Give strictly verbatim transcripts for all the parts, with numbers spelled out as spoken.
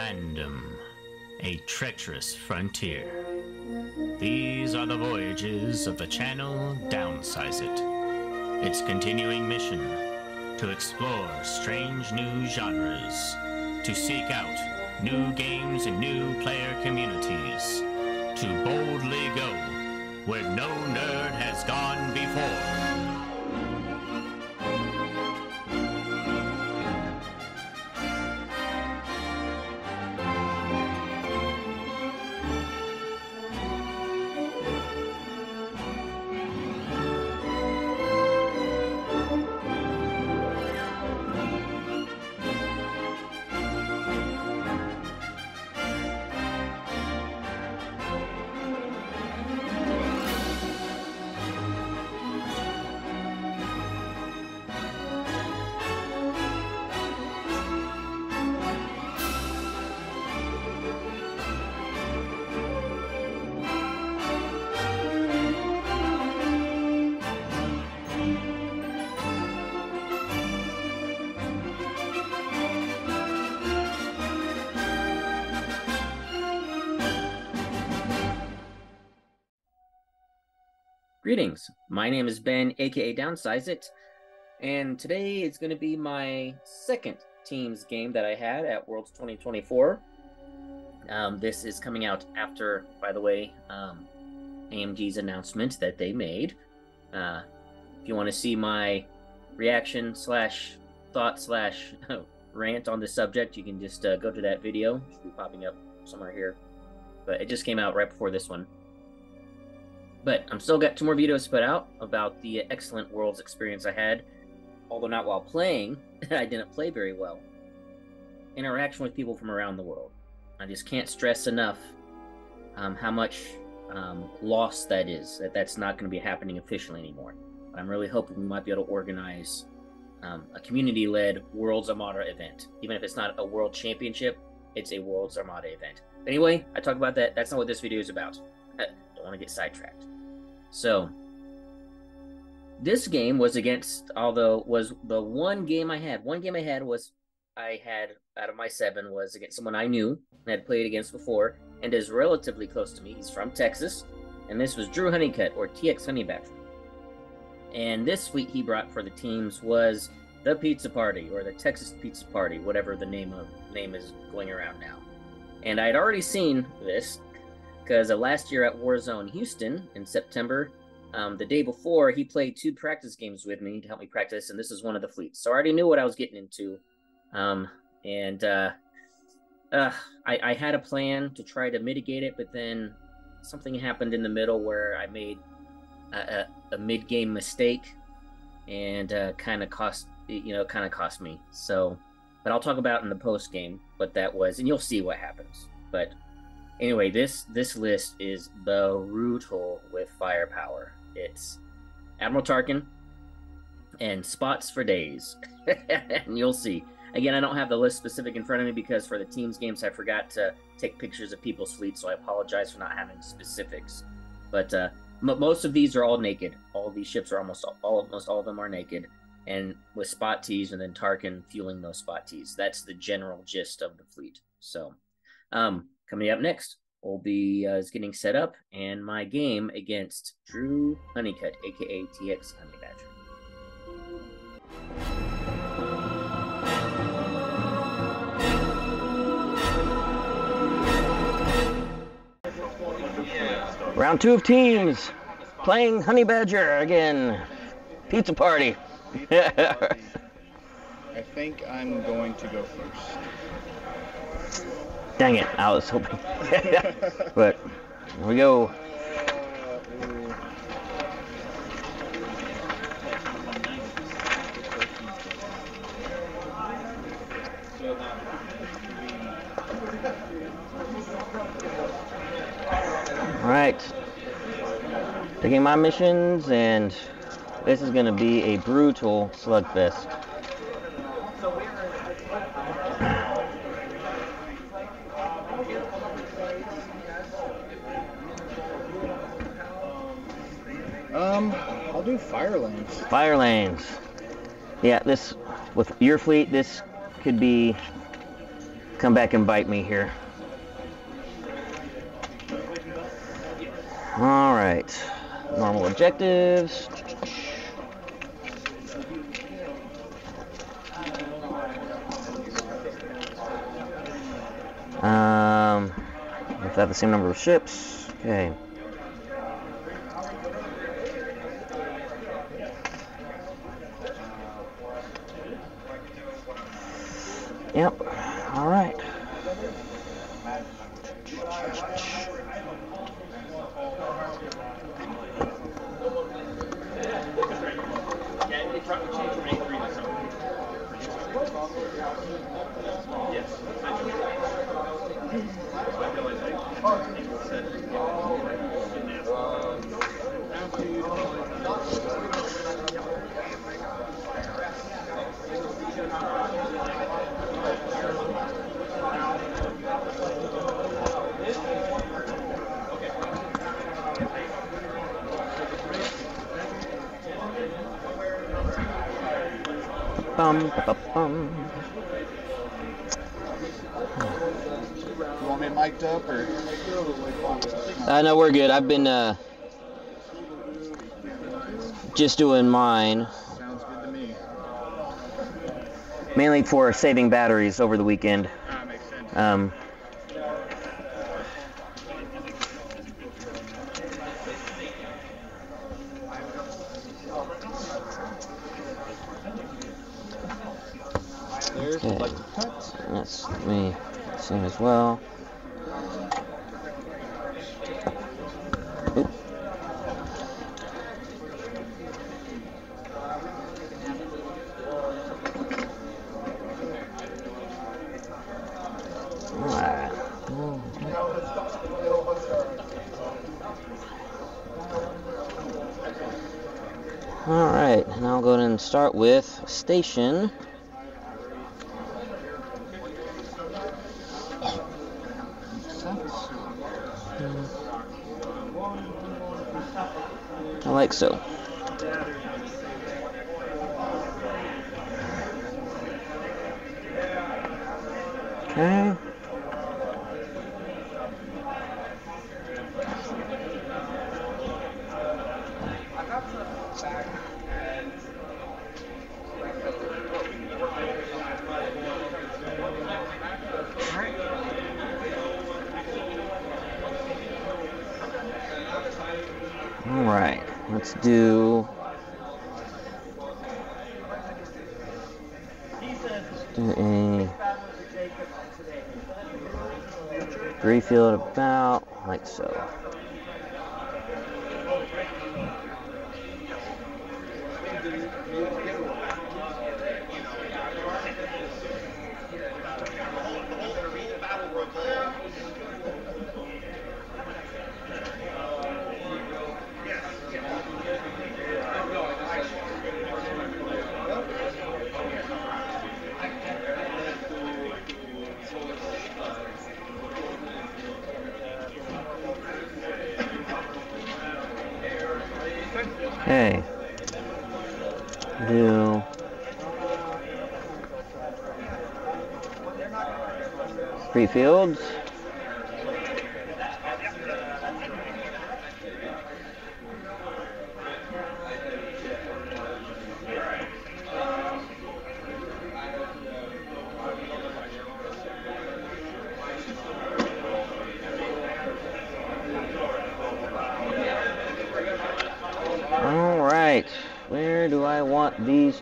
Fandom, a treacherous frontier. These are the voyages of the channel Downsize It. Its continuing mission, to explore strange new genres, to seek out new games and new player communities, to boldly go where no nerd has gone before. Greetings, my name is Ben, aka Downsize It, and today is going to be my second Teams game that I had at Worlds twenty twenty-four. Um, this is coming out after, by the way, um, A M G's announcement that they made. Uh, if you want to see my reaction slash thought slash rant on the subject, you can just uh, go to that video. It should be popping up somewhere here, but it just came out right before this one. But I'm still got two more videos put out about the excellent Worlds experience I had. Although not while playing, I didn't play very well. Interaction with people from around the world. I just can't stress enough um, how much um, loss that is. That that's not going to be happening officially anymore. But I'm really hoping we might be able to organize um, a community-led Worlds Armada event. Even if it's not a World Championship, it's a Worlds Armada event. But anyway, I talk about that. That's not what this video is about. I don't want to get sidetracked. So, this game was against, although was the one game I had. One game I had was, I had, out of my seven, was against someone I knew and had played against before and is relatively close to me. He's from Texas. And this was Drew Honeycutt, or TXHunniBadger. And this suite he brought for the teams was the Pizza Party, or the Texas Pizza Party, whatever the name of name is going around now. And I had already seen this, because uh, last year at Warzone Houston in September, um, the day before, he played two practice games with me to help me practice, and this is one of the fleets. So I already knew what I was getting into, um, and uh, uh, I, I had a plan to try to mitigate it, but then something happened in the middle where I made a, a, a mid-game mistake, and uh, kind of cost you know kind of cost me. So, but I'll talk about in the post game what that was, and you'll see what happens. But anyway, this this list is brutal with firepower. It's Admiral Tarkin and spots for days. And you'll see. Again, I don't have the list specific in front of me because for the teams games, I forgot to take pictures of people's fleets, so I apologize for not having specifics. But uh, m most of these are all naked. All of these ships are almost all, almost all of them are naked, and with spot tees, and then Tarkin fueling those spot tees. That's the general gist of the fleet. So, um. Coming up next will be uh, is getting set up and my game against Drew Honeycutt, aka TXHunniBadger. Round two of teams, playing HunniBadger again. Pizza Party. Pizza Party. I think I'm going to go first. Dang it, I was hoping. But here we go. Alright. Taking my missions, and this is going to be a brutal slugfest. Um, I'll do fire lanes. Fire lanes. Yeah, this, with your fleet, this could be Come back and bite me here. All right. Normal objectives. Um, we have to have the same number of ships. Okay. Yep. All right. Bum, ba, bum. You want me mic'd up or? Uh, no, we're good. I've been uh, just doing mine. Sounds good to me. Mainly for saving batteries over the weekend. Ah, makes sense. Um, as well. Oop. All right. All right, and I'll go ahead and start with station. Like so. Okay. All right. Let's do, let's do a refill it about like so. Hey, do three fields.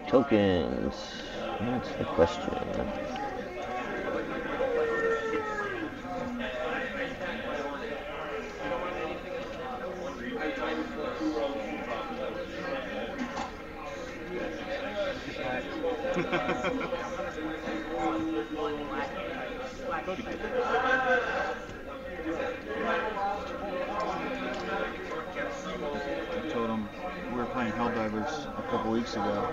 Tokens. That's the question. I told him we were playing Helldivers a couple weeks ago.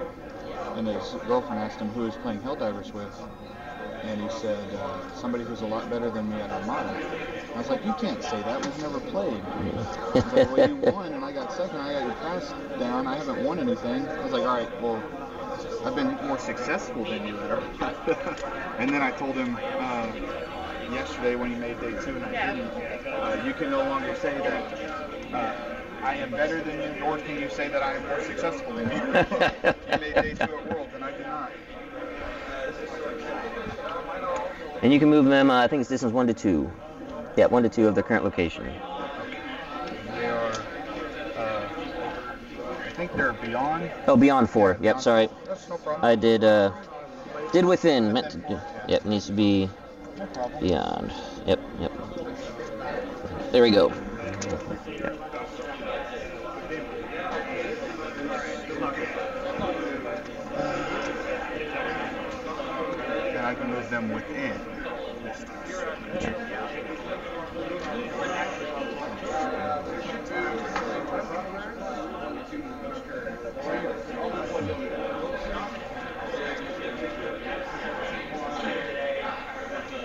And his girlfriend asked him who he was playing Helldivers with, and he said, uh, somebody who's a lot better than me at Armada. I was like, you can't say that, we've never played. I was like, well, you won, and I got second, I got your pass down, I haven't won anything. I was like, all right, well, I've been more successful than you ever. And then I told him uh, yesterday when he made day two and I didn't, uh, you can no longer say that uh, I am better than you, nor can you say that I am more successful than you. You made day two at Worlds, and I did not. And you can move them, uh, I think it's distance one to two. Yeah, one to two of their current location. They are, uh, I think they're beyond. Oh, beyond four. Yeah, yep, beyond sorry. Four. That's no problem. I did, uh, did within. Meant to do. Yeah. Yep, needs to be no problem. Beyond. Yep, yep. There we go. Yep. I can move them within distance.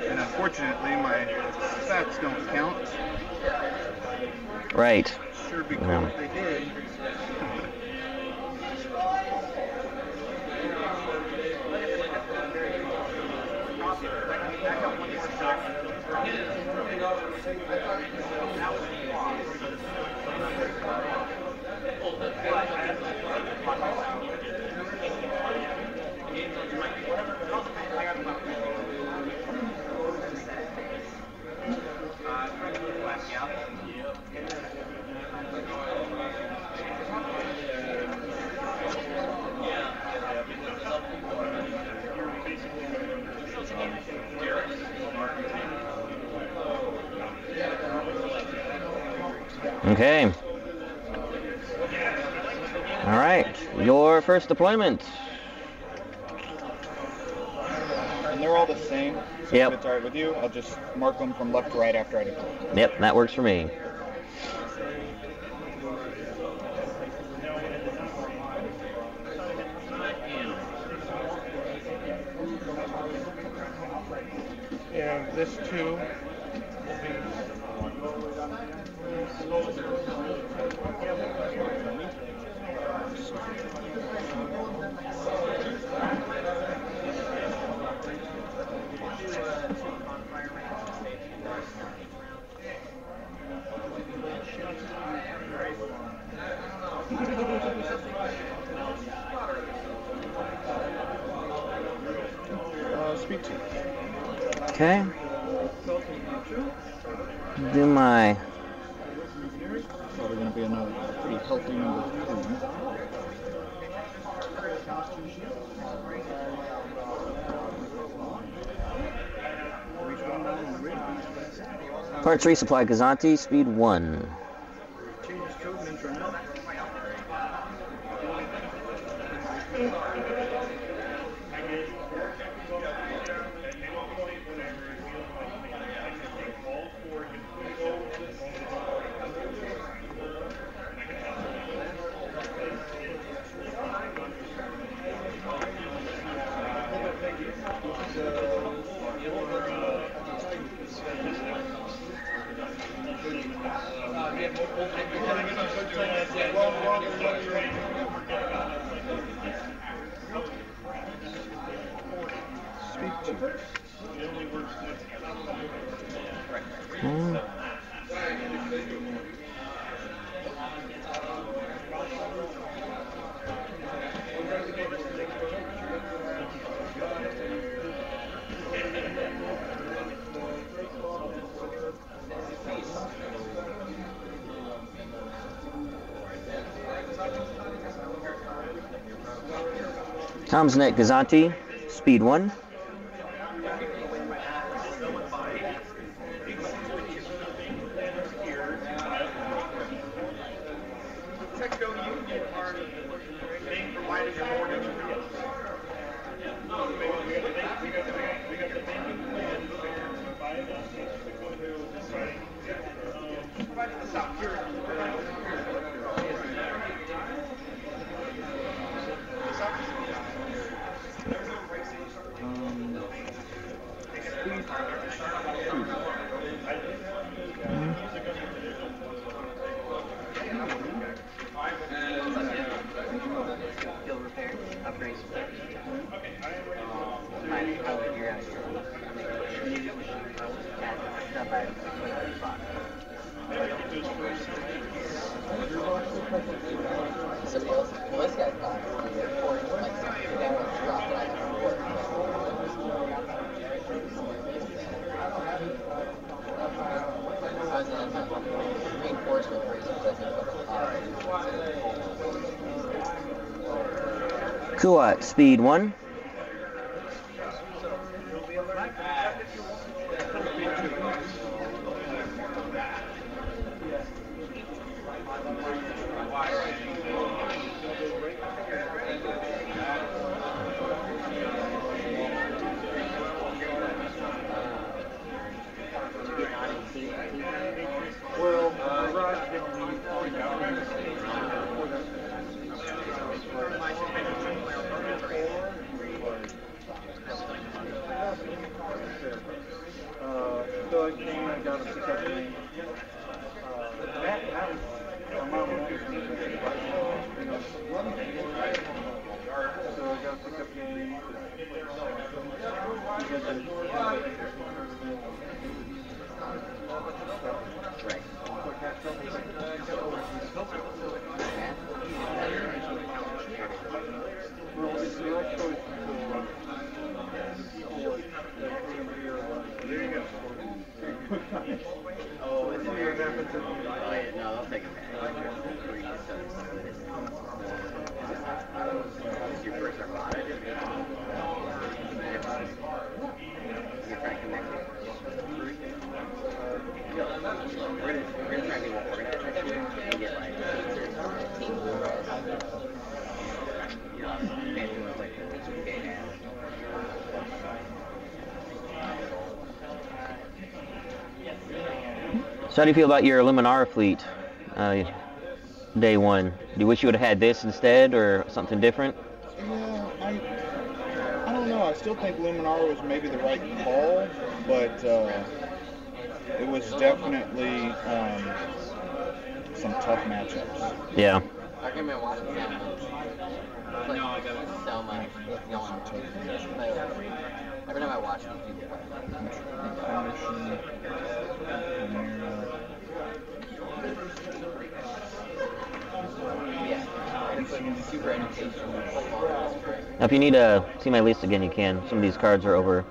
And unfortunately, my stats don't count. Right. Sure, be cool yeah. if they did. Okay. All right. Your first deployment. And they're all the same. So yep. If it's all right with you, I'll just mark them from left to right after I deploy. Yep, that works for me. Yeah, this too. Okay. Do my. Probably going to be another pretty healthy number two. Parts resupply Gozanti, speed one. Comsnet Gozanti, speed one. Um, Kuat, speed one. So how do you feel about your Luminara fleet, uh, day one? Do you wish you would have had this instead, or something different? Yeah, I, I don't know. I still think Luminara was maybe the right call, but uh, it was definitely um, some tough matchups. Yeah. I can remember watching that match. No, I got it. So much. Every time I watch it, people play. Now if you need to see my list again, you can. Some of these cards are over.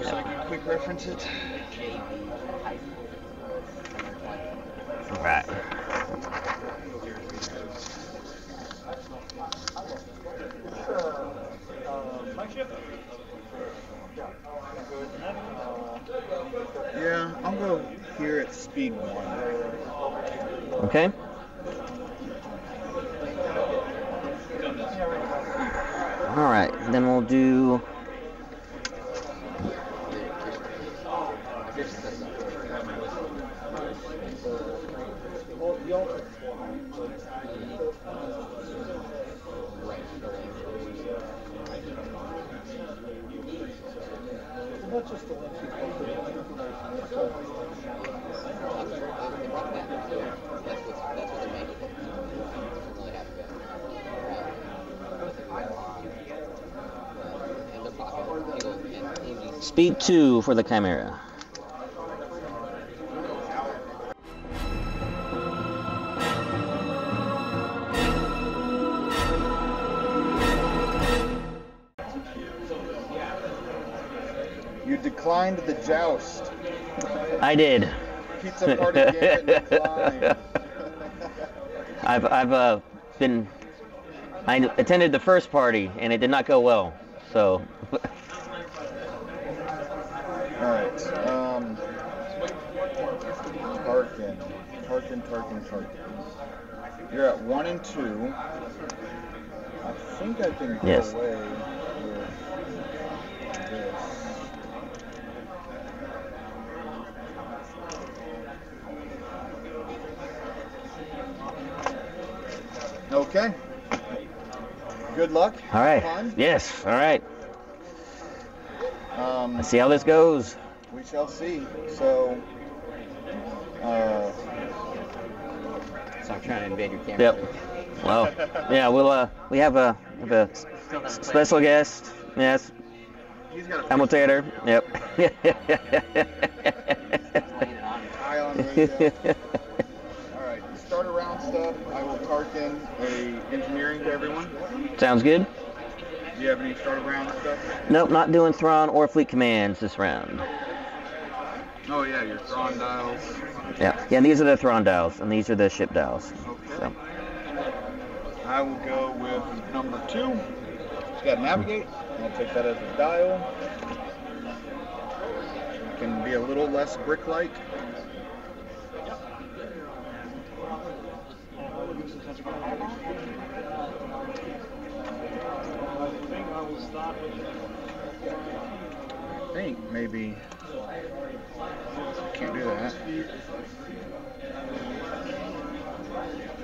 Just like quick reference it. All right. Yeah, I'll go here at speed one. Okay. All right, then we'll do. Speed two for the Chimera. You declined the joust. I did. Pizza Party gave it decline. I've I've uh, been I attended the first party and it did not go well, so. Alright, um, Tarkin, Tarkin, Tarkin, Tarkin. You're at one and two. I think I can go yes. away with this. Okay. Good luck. Alright, yes, alright. Um, Let's see how this goes. We shall see. So, uh, so I'm trying to invade your camera. Yep. Well, yeah, we'll uh, we have a, have a special guest. Yes. He's got a commentator. Yep. on right now. All right, start a round step. I will Tarkin a engineering to everyone. Sounds good. Do you have any start a round stuff? Nope, not doing Thrawn or fleet commands this round. Oh yeah, your Thrawn dials. Yeah, yeah. And these are the Thrawn dials, and these are the ship dials. Okay. So. I will go with number two. It's got navigate. I'll take that as a dial. It can be a little less brick-like. I think maybe can't do that. I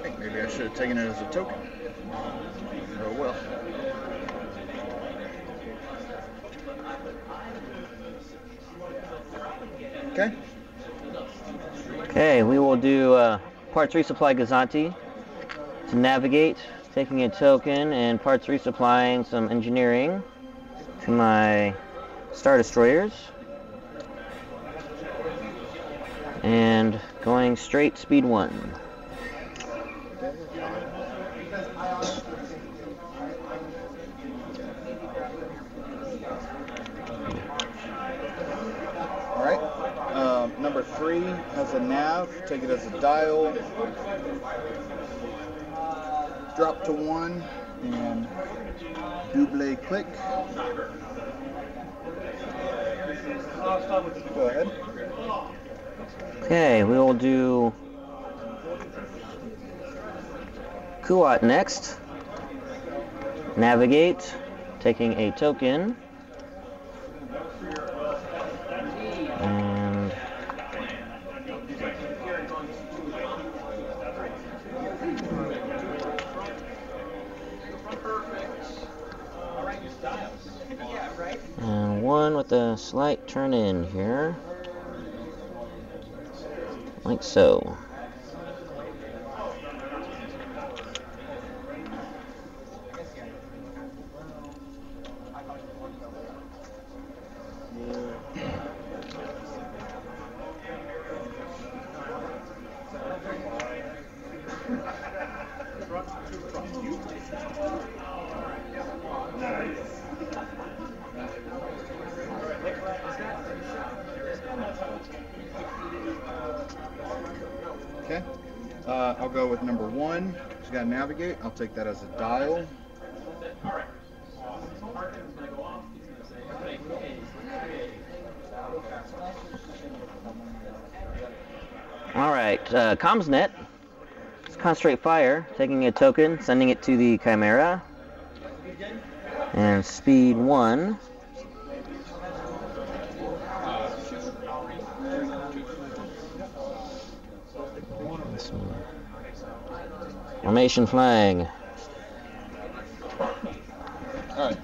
think maybe I should have taken it as a token. Oh well. Okay. Okay, we will do uh, parts resupply Gozanti to navigate, taking a token, and parts resupplying some engineering to my Star Destroyers. And going straight speed one. Number three has a nav, take it as a dial, drop to one, and double click. Go ahead. Okay, we will do Kuat next. Navigate, taking a token. With a slight turn in here, like so. Navigate, I'll take that as a dial. Alright, uh, comms net. Let's concentrate fire, taking a token, sending it to the Chimera. And speed one. Formation flying. Alright.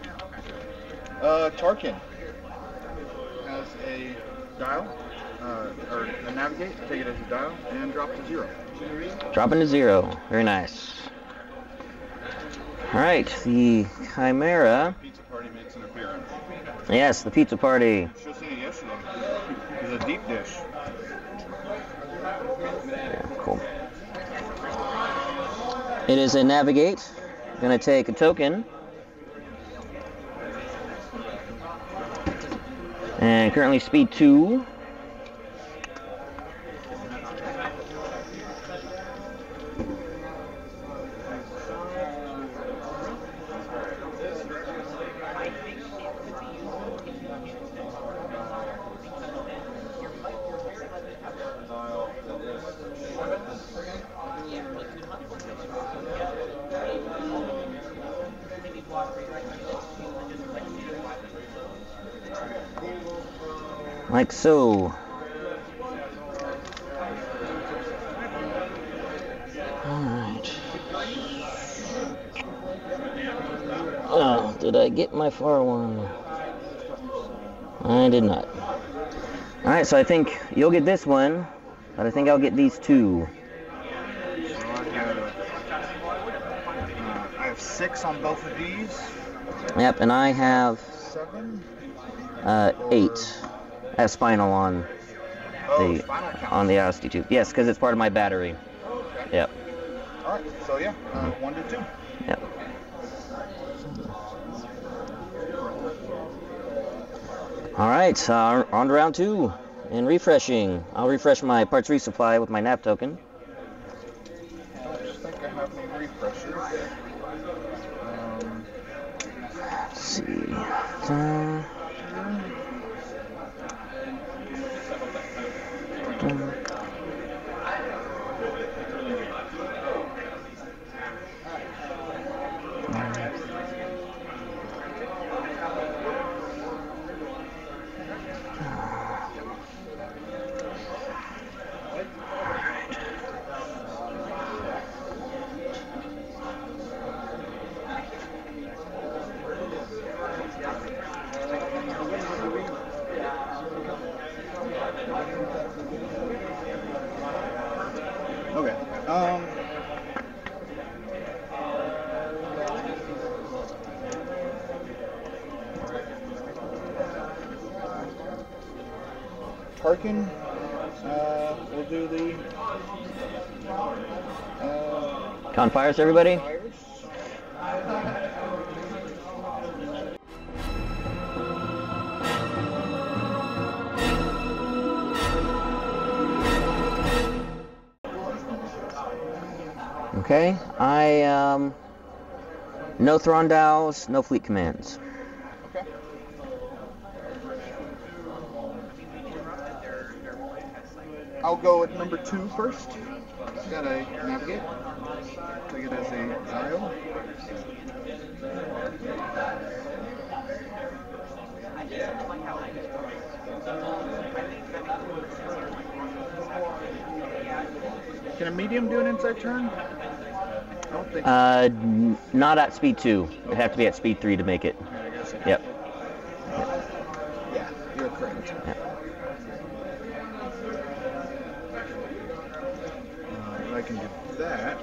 Uh, Tarkin has a dial, uh, or a navigate, take it as a dial, and drop to zero. Dropping to zero. Very nice. Alright, the Chimera. Pizza Party makes an appearance. Yes, the Pizza Party. Should have seen it yesterday. It was a deep dish. Yeah, cool. It is a navigate. Gonna take a token. And currently speed two. Like so. Alright. Oh, did I get my far one? I did not. Alright, so I think you'll get this one, but I think I'll get these two. So I got, uh, I have six on both of these. Yep, and I have seven. Uh, eight. Has spinal on. the on the altitude. Yes, because it's part of my battery. Oh, okay. Yep. All right. So yeah, uh, one to two. Yep. All right. Uh, on to round two and refreshing. I'll refresh my parts resupply with my nap token. I don't think I have any refreshes. Um, let's see. Uh, Tarkin, uh, we'll do the... Uh, Confires, everybody? Confires. Okay, I, um... no Thrawn dowels, no fleet commands. I'll go with number two first. I've got a navigate. Take it as a dial. Can a medium do an inside turn? I don't think. Uh, not at speed two. Okay. It'd have to be at speed three to make it. Okay, I guess. Yep. Yep. Yeah, you're correct. Yep. I can do that.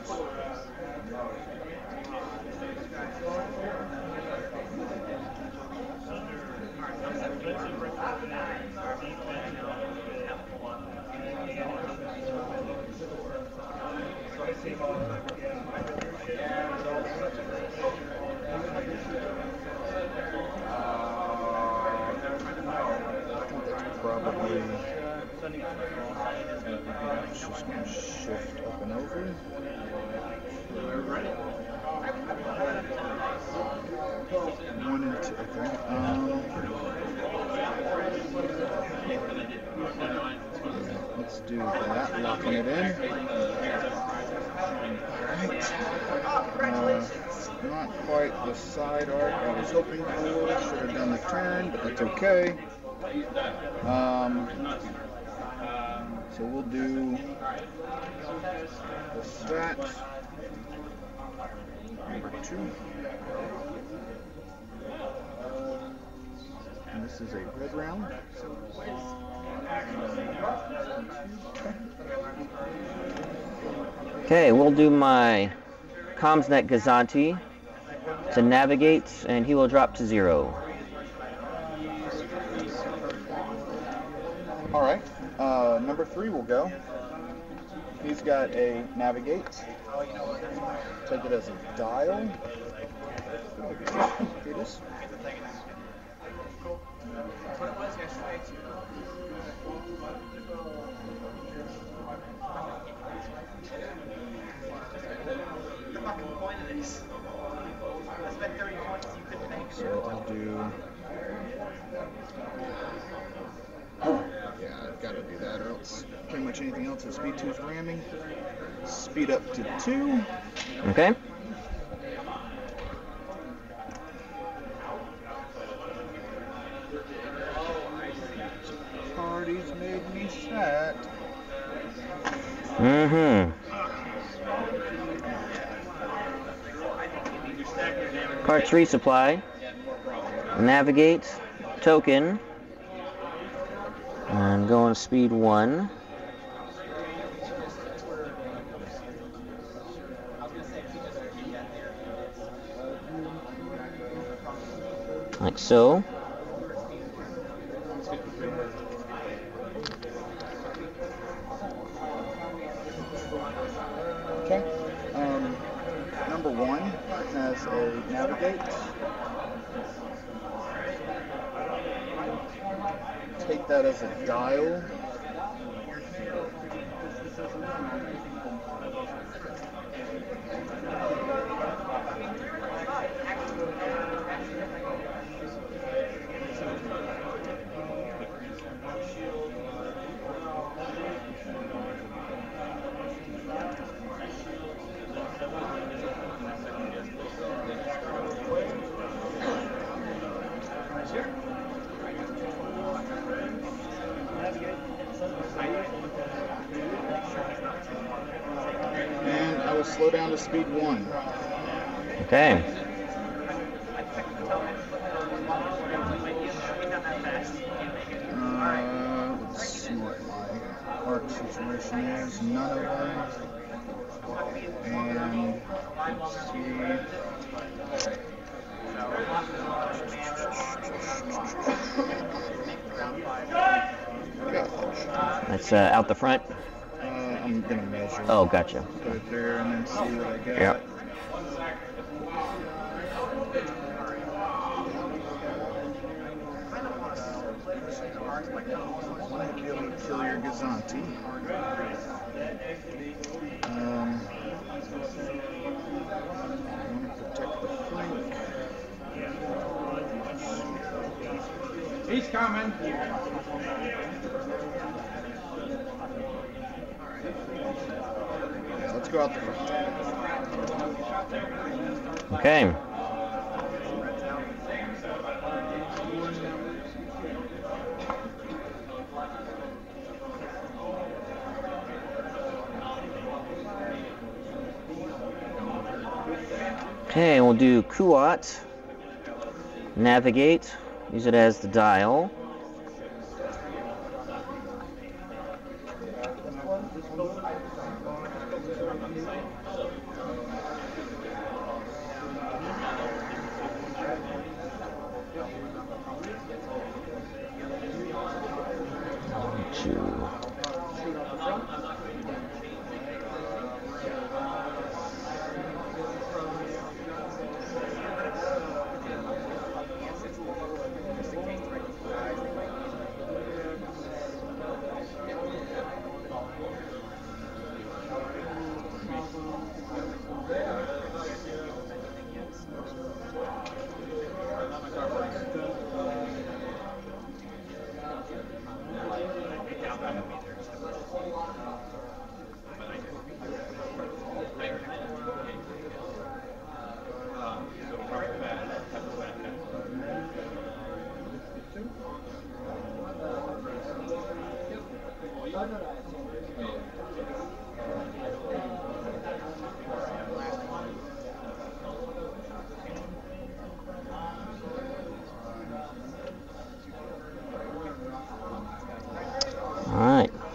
Do that, locking it in. Alright. Uh, not quite the side arc I was hoping for. Should have done the turn, but that's okay. Um, so we'll do the stat. Number two. And this is a red round. Okay, we'll do my Comsnet Gozanti to navigate, and he will drop to zero. All right, uh, number three will go. He's got a navigate. Take it as a dial. Here it is. So I'll do. Oh. Yeah, I've got to do that, or else pretty much anything else is speed two is ramming. Speed up to two. Okay. Party's made me sad. Mm-hmm. Parts resupply, navigate, token, and going speed one. Like so. one as a navigate. Take that as a dial. Slow down to speed one. Okay. Uh, let's see what my arc situation is. None of them. And let's see. That's uh, out the front. I'm gonna measure. Oh, gotcha. Put it there and then see what I get. Yep. I might be able to kill your Gozanti. Um, I want to protect the flank. He's coming. Let's go out the front. Okay. Okay, we'll do Kuat. Navigate. Use it as the dial.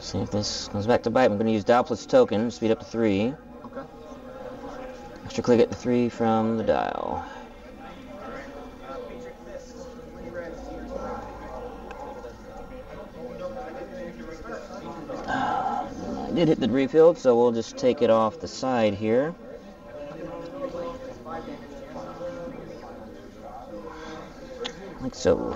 See if this comes back to bite. I'm going to use Doppler's token, speed up to three. Okay. Extra click at the three from the dial. Uh, I did hit the refill, so we'll just take it off the side here. Like so.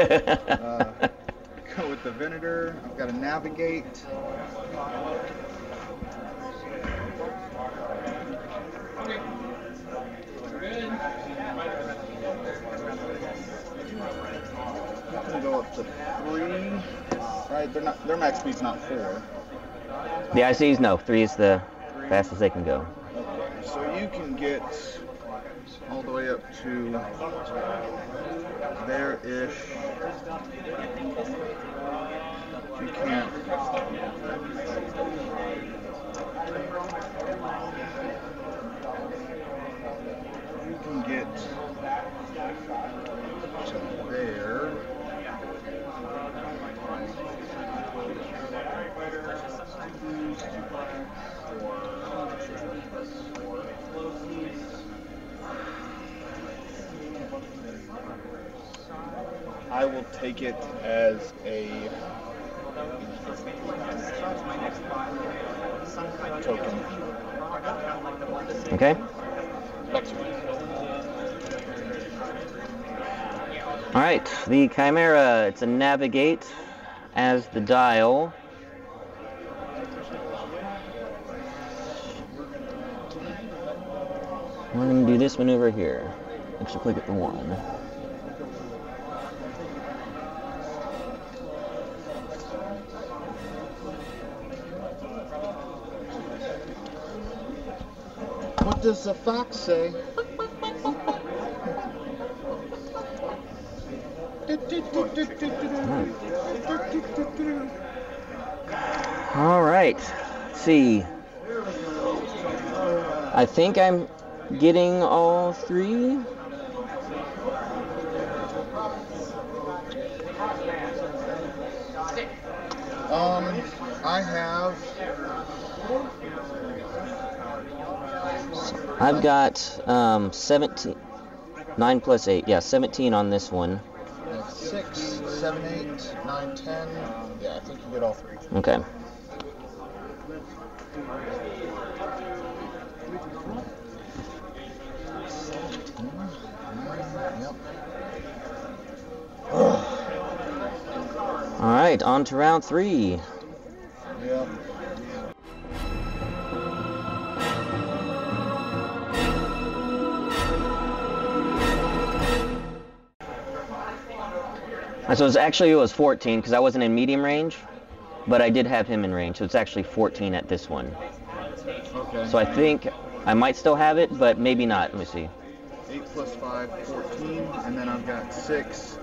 uh, go with the Venator. I've got to navigate. I'm going to go up right? They're not, their max speed's not four. The I Cs, no. Three is the Three. fastest they can go. Okay, so you can get all the way up to there-ish. You can't. You can get to there. I will take it as a token. Okay. All right, the Chimera, it's a navigate as the dial. We're going to do this maneuver here. Actually, click at the one. What does the fox say? All right. Let's see. I think I'm getting all three. Um, I have. I've got um, seventeen, nine plus eight, yeah, seventeen on this one. Six, seven, eight, nine, ten. Yeah, I think you get all three. Okay. All right, on to round three. Yeah. So it's actually, it was fourteen because I wasn't in medium range, but I did have him in range, so it's actually fourteen at this one. Okay. So I think I might still have it, but maybe not. Let me see. eight plus five, fourteen, and then I've got six,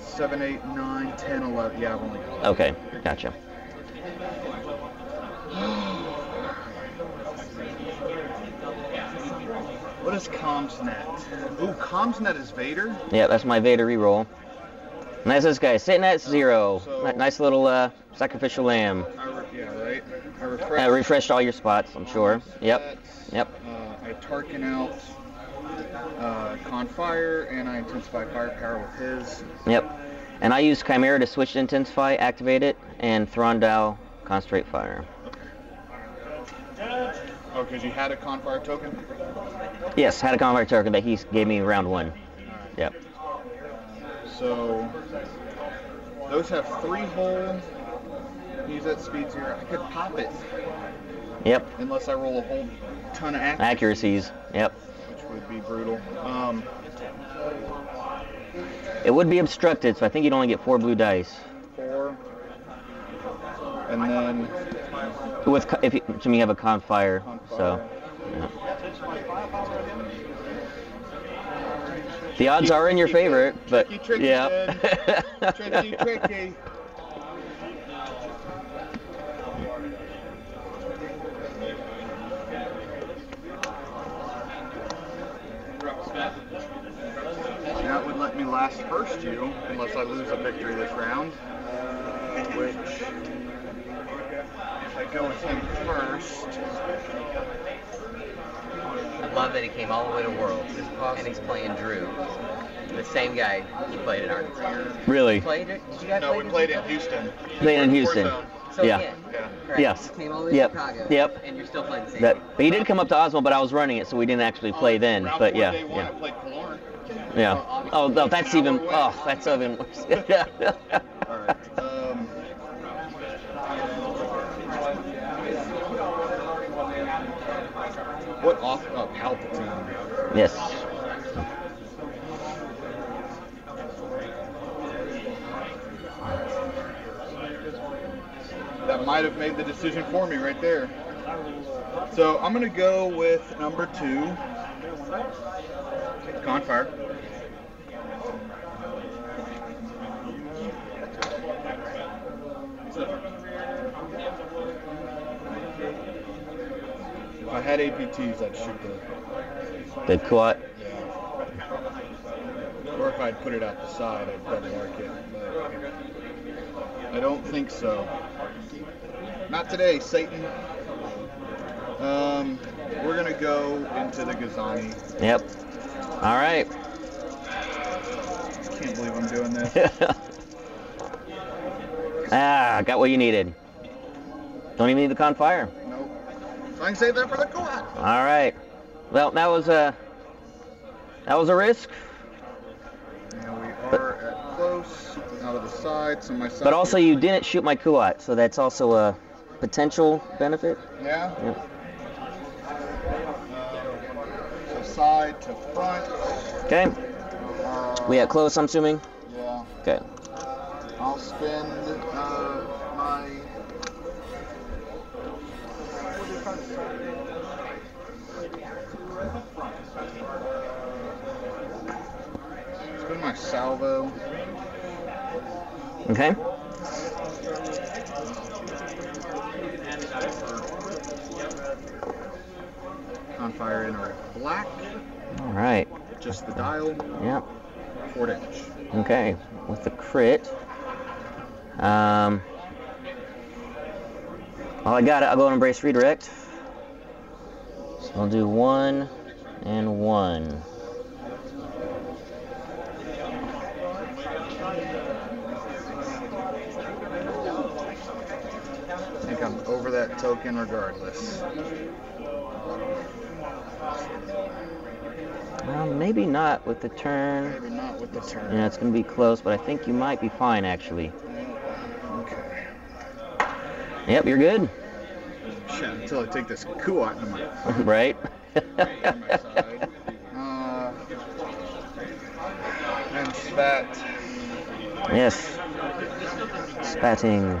seven, eight, nine, ten, eleven. Yeah, I've only got eleven. Okay, gotcha. What is Comsnet? Ooh, Comsnet is Vader? Yeah, that's my Vader reroll. And that's this guy sitting at zero. So, nice little uh, sacrificial lamb. I re yeah, right. I refreshed. I refreshed all your spots, I'm sure. Yep. Yep. Uh, I Tarkin out, uh, Confire, and I intensify firepower with his. Yep. And I use Chimera to switch to intensify, activate it, and Throndal concentrate fire. Okay. Oh, because you had a Confire token? Yes, had a Confire token that he gave me round one. Right. Yep. So, those have three holes. Use that speed zero. I could pop it. Yep. Unless I roll a whole ton of accuracies. accuracies. Yep. Which would be brutal. Um, it would be obstructed, so I think you'd only get four blue dice. Four. And then. With if you, so you have a Confire, confire. so. Yeah. The odds are in your favor, but tricky, tricky, yeah. tricky, tricky. That would let me last first you, unless I lose a victory this round. Which, if I go with him first. I love that he came all the way to Worlds, and he's playing Drew, the same guy he played in Arkansas. Really? Played it? Did you guys no, play we played in Houston. Played in Houston. So yeah. Again, yeah. Correct. Yes. Came all the way to yep. Chicago. Yep. And you're still playing the same. That, but he did come up to OzMO, but I was running it, so we didn't actually play oh, then. Round but four, yeah. Day one, yeah. I played Kalorn. Yeah. Uh, oh no, that's even. Away. Oh, that's even worse. All right. Um, What off uh, Palpatine? Yes. might have made the decision for me right there. So I'm going to go with number two, Confire. If I had A P Ts, I'd shoot them. The Kuat? Yeah. Or if I'd put it out the side, I'd double mark it. But I don't think so. Not today, Satan. Um, we're going to go into the Gozanti. Yep. All right. I can't believe I'm doing this. Ah, got what you needed. Don't even need the Confire. Nope. So I can save that for the Kuat. All right. Well, that was a, that was a risk. Now we are but, at close, out of the side. So my side but also you didn't shoot my Kuat, so that's also a potential benefit. Yeah. Yep. Side to front. Okay. Uh, we at close, I'm assuming? Yeah. Okay. I'll spend uh, my... Spend my salvo. Okay. Confire in our black. All right. Just the dial. Yep. Four damage. Okay. With the crit. Um. Well, I got it. I'll go and embrace redirect. So I'll do one and one. I think I'm over that token regardless. Well, maybe not with the turn. Maybe not with the turn. Yeah, it's going to be close, but I think you might be fine, actually. Okay. Yep, you're good. Shit, until I take this Kuat in my... Right? On my side. Uh, and spat. Yes. Spatting.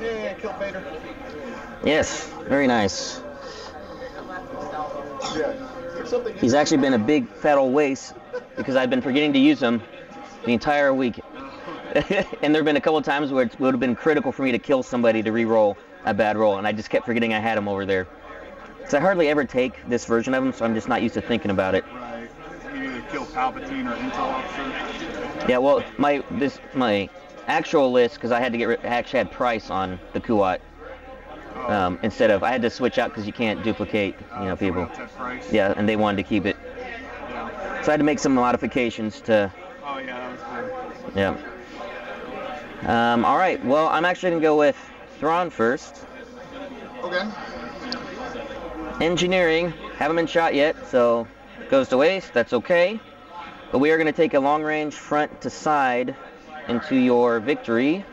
Yeah, kill Vader. Yes, very nice. He's actually been a big fat old waste because I've been forgetting to use him the entire week. And there have been a couple of times where it would have been critical for me to kill somebody to re-roll a bad roll, and I just kept forgetting I had him over there. Because I hardly ever take this version of him, so I'm just not used to thinking about it. Right. You either kill Palpatine or Intel Officer. Yeah, well, my this my actual list, because I had to get rid, I actually had Price on the Kuat. Oh. Um, instead of, I had to switch out because you can't duplicate, you uh, know, people. Yeah, and they wanted to keep it. Yeah. So I had to make some modifications to... Oh, yeah, that was good. Yeah. Um, all right, well, I'm actually going to go with Thrawn first. Okay. Engineering, haven't been shot yet, so goes to waste, that's okay. But we are going to take a long-range front to side into your victory.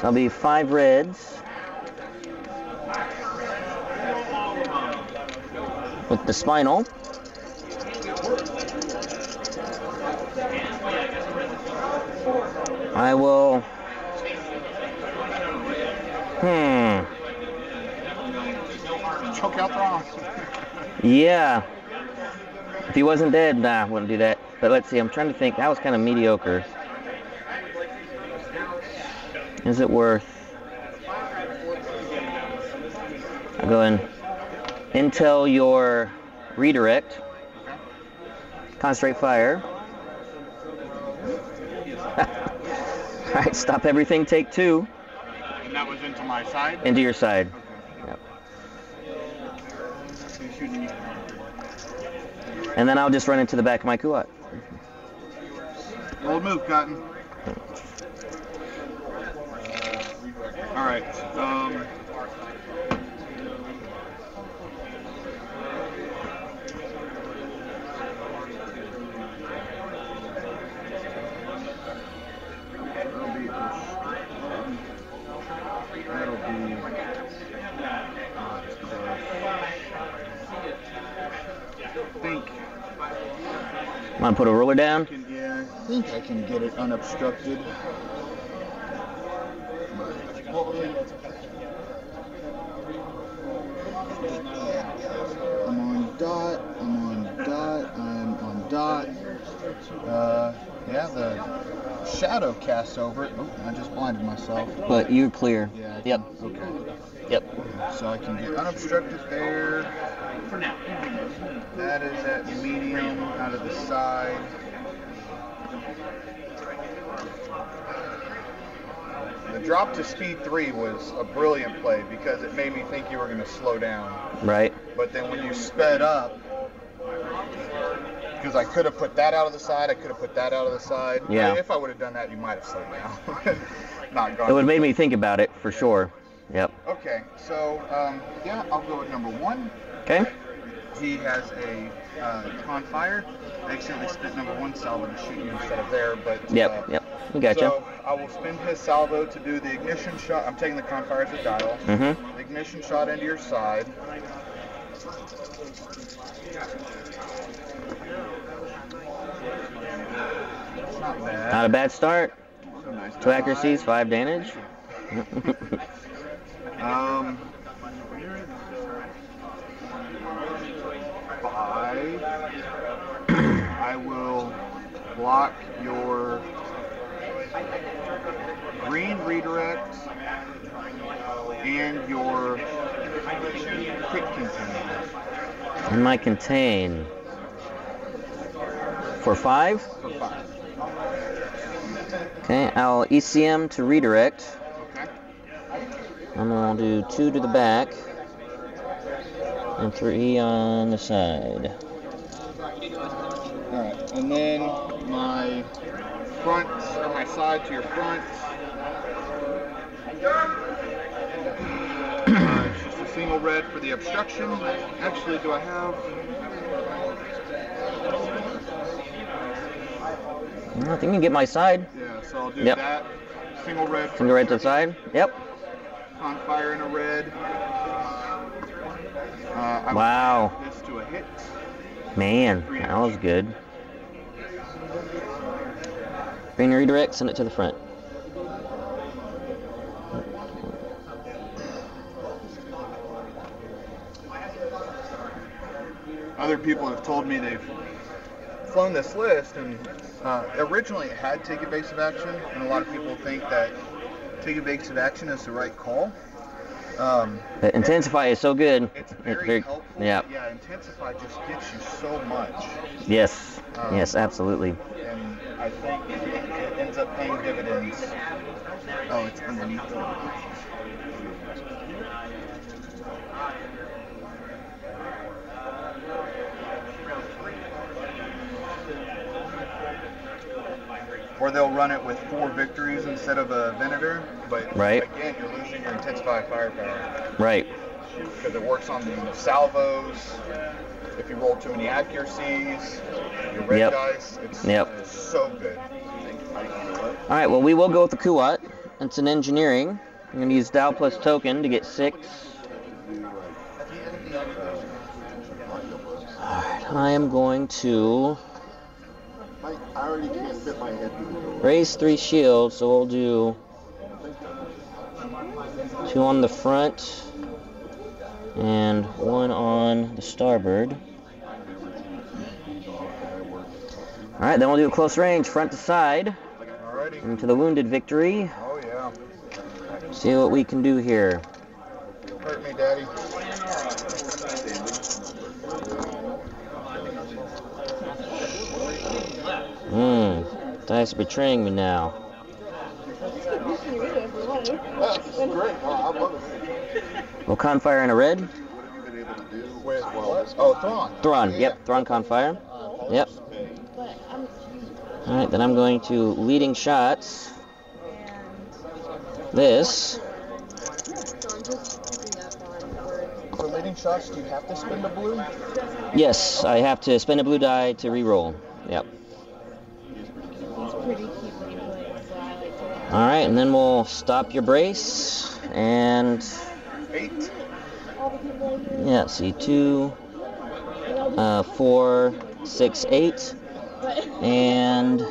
So I'll be five reds. With the spinal. I will... Hmm... Choke out Thrawn. Yeah. If he wasn't dead, nah, I wouldn't do that. But let's see, I'm trying to think. That was kind of mediocre. Is it worth... I'll go in. Intel your redirect. Concentrate fire. Alright, stop everything, take two. And that was into my side? Into your side. Okay. Yep. And then I'll just run into the back of my Kuat. Old move, Cotton. Alright. Um, Want to put a ruler down? Yeah, I think I can get it unobstructed. I'm on dot, I'm on dot, I'm on dot. Uh, yeah, the shadow casts over it. Oh, I just blinded myself. But you're clear. Yeah. I yep. Can, okay. Yep. So I can get unobstructed there. For now. That is at medium out of the side. The drop to speed three was a brilliant play because it made me think you were going to slow down. Right. But then when you sped up, because I could have put that out of the side, I could have put that out of the side. Yeah. I mean, if I would have done that, you might have slowed down. Not gone. It would have made me think about it for sure. Yep. Okay. So, um, yeah, I'll go with number one. Okay. He has a uh, Conspire. I accidentally spent number one salvo to shoot you instead of there, but... Yep, uh, yep. We gotcha. So I will spend his salvo to do the ignition shot. I'm taking the Conspire as a dial. Mm-hmm. The ignition shot into your side. Not bad. Not a bad start. So nice. Two accuracies, five damage. um... I will block your green redirect and your quick contain. And my contain. For five? For five. Okay, I'll E C M to redirect. Okay. And I'll do two to the back. And three on the side. Alright, and then my front, or my side to your front. Uh, it's just a single red for the obstruction. Actually, do I have... I think you can get my side. Yeah, so I'll do yep. that. Single red. Single red to the side. Yep. On fire in a red. Uh, I wow. Add this to a hit. Man, that was good. Green redirect, send it to the front. Other people have told me they've flown this list, and uh, originally it had take evasive action, and a lot of people think that take evasive action is the right call. Um, the intensify is so good. It's very, it's very helpful. Yeah. Yeah, intensify just gets you so much. Yes. Um, yes, absolutely. And I think it ends up paying dividends. Oh, it's underneath. Or they'll run it with four victories instead of a Venator, but right. again, you're losing your intensify firepower. Right. Because it works on the salvos. If you roll too many accuracies, your red yep. dice, it's, yep. it's so good. All right, well, we will go with the Kuat. It's an engineering. I'm going to use dial plus token to get six. All right, I am going to... I already can't fit my head through the door. Raise three shields, so we'll do two on the front and one on the starboard. All right, then we'll do a close range, front to side, Alrighty. into the wounded victory. Oh yeah. See what we can do here. Hurt me, Daddy. Mmm, dice betraying me now. Well, Conspire in a red. Oh, Thrawn. Thrawn, yep, Thrawn Conspire. Yep. Alright, then I'm going to leading shots. This. For leading shots, do you have to spend a blue? Yes, I have to spend a blue die to reroll. Yep. All right, and then we'll stop your brace, and eight. Yeah, let's see, two, uh, four, six, eight. And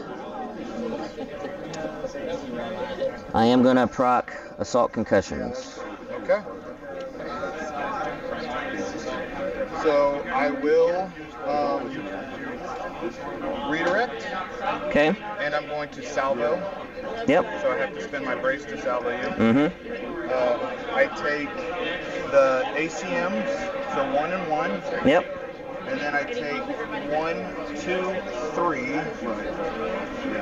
I am going to proc assault concussions. Okay. So I will um, redirect. Okay. And I'm going to salvo. Yep. So I have to spend my brace to salvo you. Mm-hmm. Uh, I take the A C Ms, so one and one. Yep. And then I take one, two, three,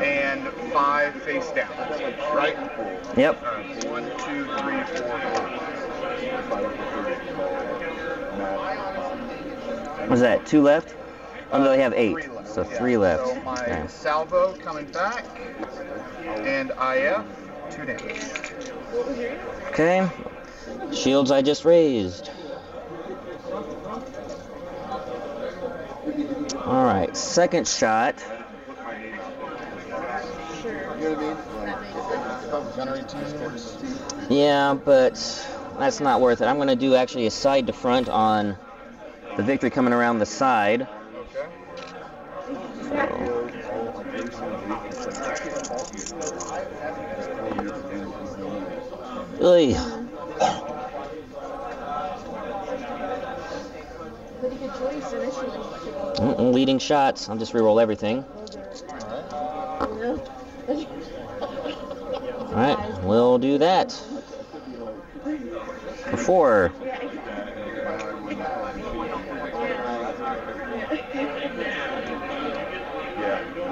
and five face down. Right? Yep. Uh, one, two, three, four, five. What's that? Two left? Oh, no, they have eight. Three left. So three yeah. left. So my nice. Salvo coming back, and I F, two damage. Okay. Shields I just raised. All right, second shot. Yeah, but that's not worth it. I'm going to do actually a side to front on the Victory coming around the side. Okay. So. Mm-mm, leading shots. I'll just reroll everything. All right, we'll do that. Before. I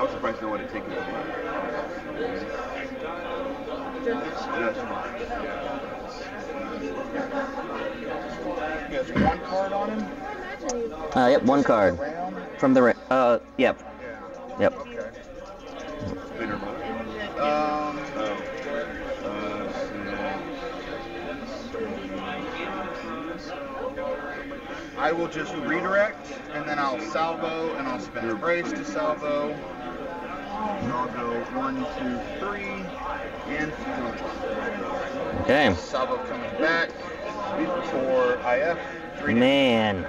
was surprised no one had taken it. Uh, yep, one card from the uh, yep, yep. Um, I will just redirect, and then I'll salvo, and I'll spin a brace to salvo. And I'll go one, two, three, and four. Okay. Salvo coming back for I F. Three Man.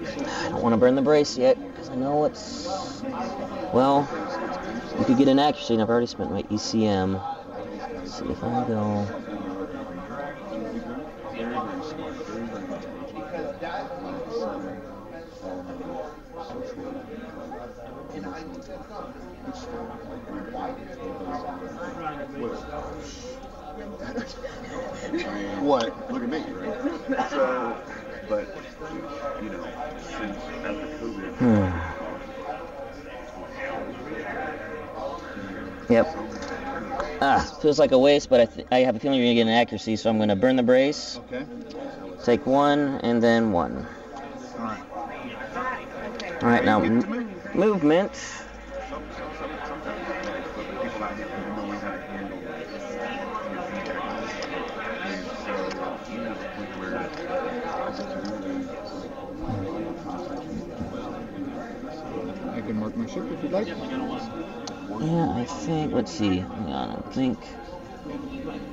I don't want to burn the brace yet, because I know it's... Well, you could get an accuracy, and I've already spent my E C M. Let's see if I go... What? Look at me, right? So, but, you know, since after COVID... Hmm. Yep. Ah, feels like a waste, but I, th I have a feeling you're going to get an accuracy, so I'm going to burn the brace. Okay. Take one, and then one. All right. All right, now, m movement. If you'd like. Yeah, I think, let's see, hang on, I think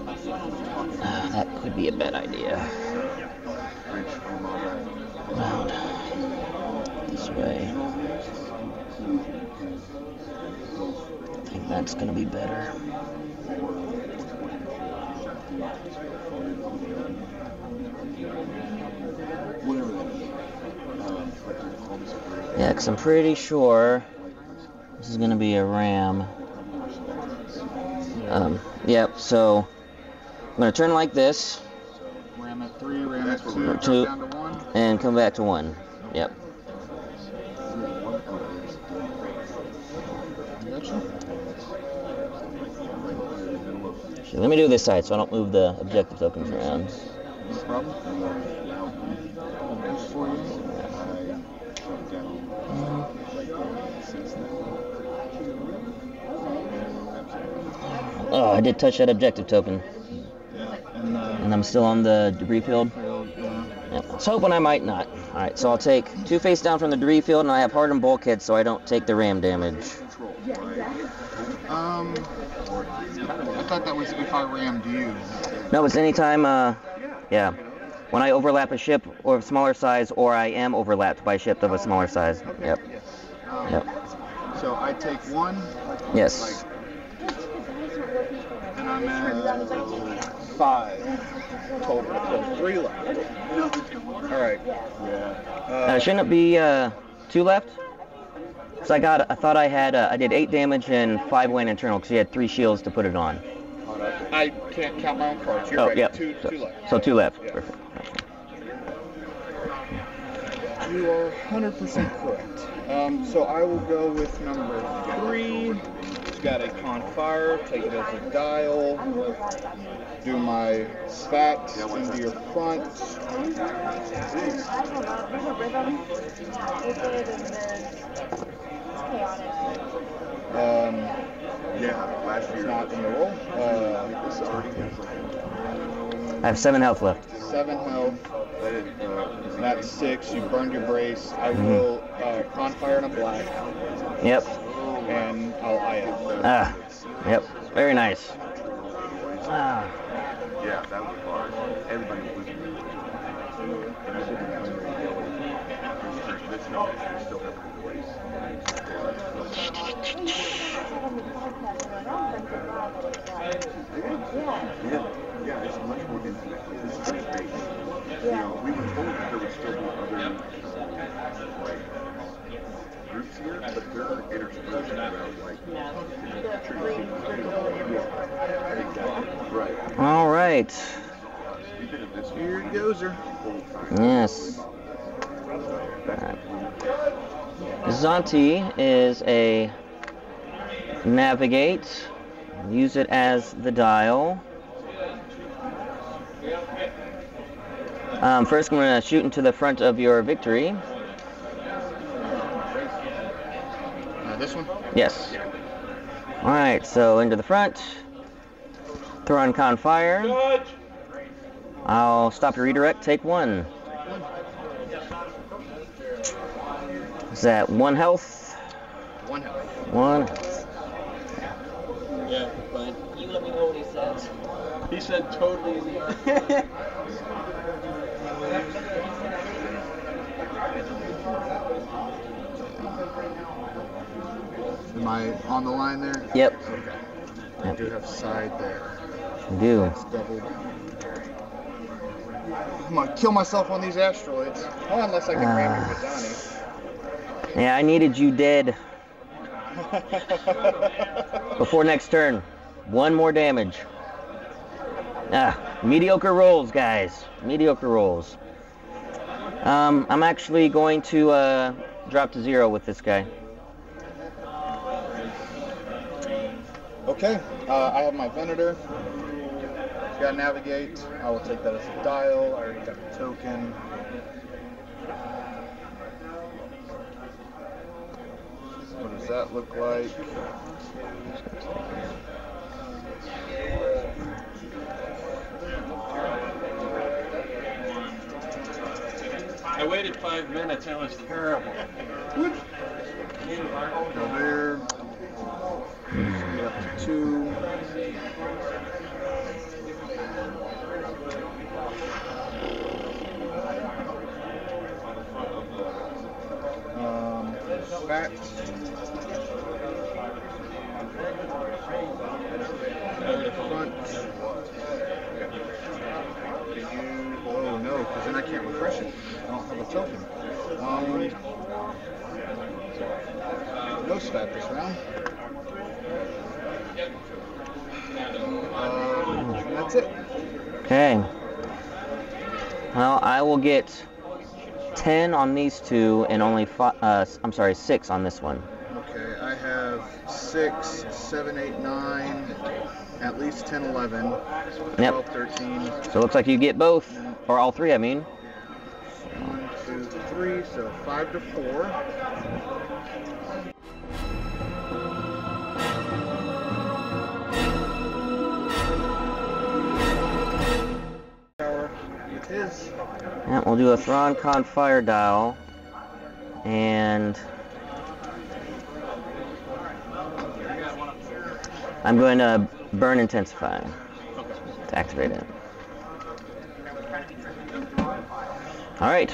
uh, that could be a bad idea. Round this way. I think that's going to be better. Yeah, because I'm pretty sure... This is going to be a ram. Um, yep, so I'm going to turn like this. Ram at three, ram at two, two down to one. And come back to one. Yep. Okay, let me do this side so I don't move the objective tokens around. No problem. Oh, I did touch that objective token. Yeah, and, uh, and I'm still on the debris field. field yeah. Yeah. I was hoping I might not. Alright, so I'll take two face down from the debris field, and I have hardened bulkhead so I don't take the ram damage. Um, I thought that was if I rammed you. No, it's anytime, uh, yeah. When I overlap a ship or a smaller size, or I am overlapped by a ship of a smaller size. Okay. Yep. Um, yep. So I take one. Yes. Like, and I'm at five total. So three left. All right. Yeah. Uh, uh, shouldn't it be uh, two left? Cause I got. I thought I had. Uh, I did eight damage and five went internal because you had three shields to put it on. I can't count my own cards. You're oh, right. Yep. Two, so, two left. So two left. Yeah. Perfect. You are one hundred percent correct. Um, so I will go with number three. It's got a con fire. Take it as a dial. Do my spats into your front. Um, yeah, it's not in the roll. Uh, I have seven health left. Seven health. And that's six. You burned your brace. I mm-hmm. will uh, confire in a black. Yep. And I'll eye it. Ah. Yep. Very nice. Ah. Yeah, that was hard. Everybody was yeah. Yeah, it's much more intimate. It's pretty big. You know, we were told that there would still be other like groups here, but they're like interspersed around like trees. Right. All right. Here it goes. Yes. Gozanti is a navigate. Use it as the dial. Um, first, I'm going to shoot into the front of your victory. Uh, this one? Yes. Alright, so into the front. Throw on con fire. I'll stop your redirect, take one. Is that one health? One health. One health. Yeah, fine. You let me know what he says. He said totally. Am I on the line there? Yep. Okay. I yep. do have side there. You do. That's double. I'm gonna kill myself on these asteroids. Oh, unless I can uh, ram you with Donnie. Yeah, I needed you dead. Before next turn. One more damage. Ah, mediocre rolls, guys. Mediocre rolls. Um, I'm actually going to uh, drop to zero with this guy. Okay, uh, I have my Venator. I've got to navigate. I will take that as a dial. I already got the token. What does that look like? I waited five minutes, and it was terrible. Go there. Get up to two. Um, back. Front. Oh no, because then I can't refresh it. I don't have a token. Um, no stat this round. Um, that's it. Okay. Well, I will get ten on these two and only five, uh, I'm sorry, six on this one. Okay, I have six, seven, eight, nine, at least ten, eleven, twelve, yep. thirteen. So it looks like you get both, or all three, I mean. One, two, three, so five to four. is. Yeah, we'll do a Thrawn Con fire dial. And I'm going to burn intensify to activate it. All right.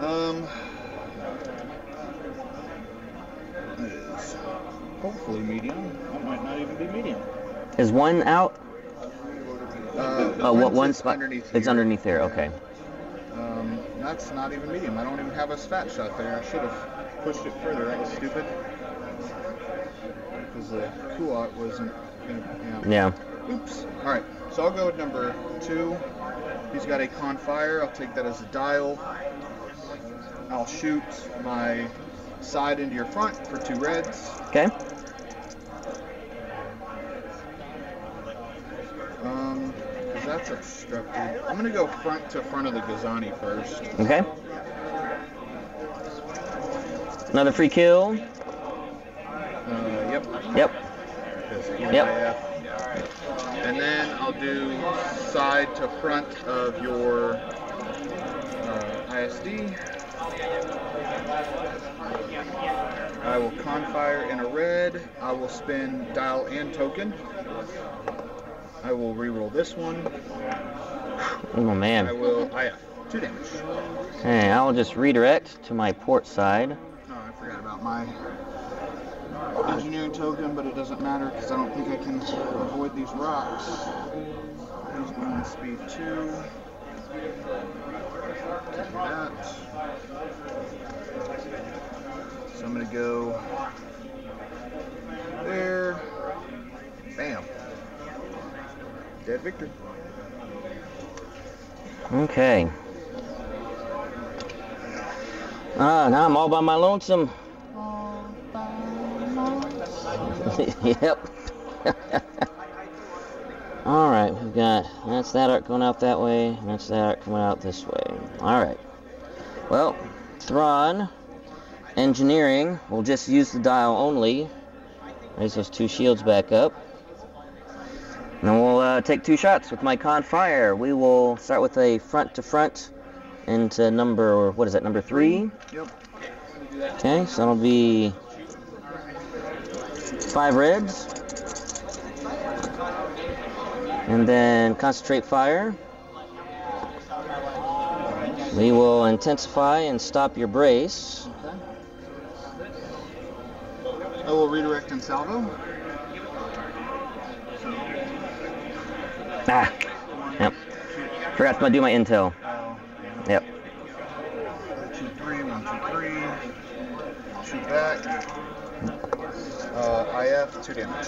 Um. Is hopefully medium. That might not even be medium. Is one out? Uh, oh, what one spot? Underneath it's here. Underneath there. Okay. Um, that's not even medium. I don't even have a stat shot there. I should have pushed it further. That was stupid. Because the Kuat wasn't. Yeah. yeah. Oops. All right. So I'll go with number two. He's got a con fire. I'll take that as a dial. I'll shoot my side into your front for two reds. Okay. Um, because that's obstructed. I'm gonna go front to front of the Gozanti first. Okay. Another free kill. Uh, yep. Yep. Yep. And then I'll do side to front of your uh, I S D. I will confire in a red. I will spin dial and token. I will reroll this one. Oh man. I will, I have two damage. And I'll just redirect to my port side. Oh, I forgot about my engineering token, but it doesn't matter because I don't think I can avoid these rocks. He's going to speed two. Do that. So I'm going to go there. Bam. Dead victor. Okay. Ah, now I'm all by my lonesome. Yep. Alright, we've got that's that arc going out that way, and that's that arc coming out this way. Alright. Well, Thrawn engineering, we'll just use the dial only. Raise those two shields back up. And then we'll uh, take two shots with my con fire. We will start with a front to front into number, what is that, number three? Yep. Okay, so that'll be five reds, and then concentrate fire. We will intensify and stop your brace. Okay. I will redirect and salvo. Ah, yep. Forgot to do my intel. Yep. One, two, three, one, two, three. Shoot back. Uh, I F, two damage.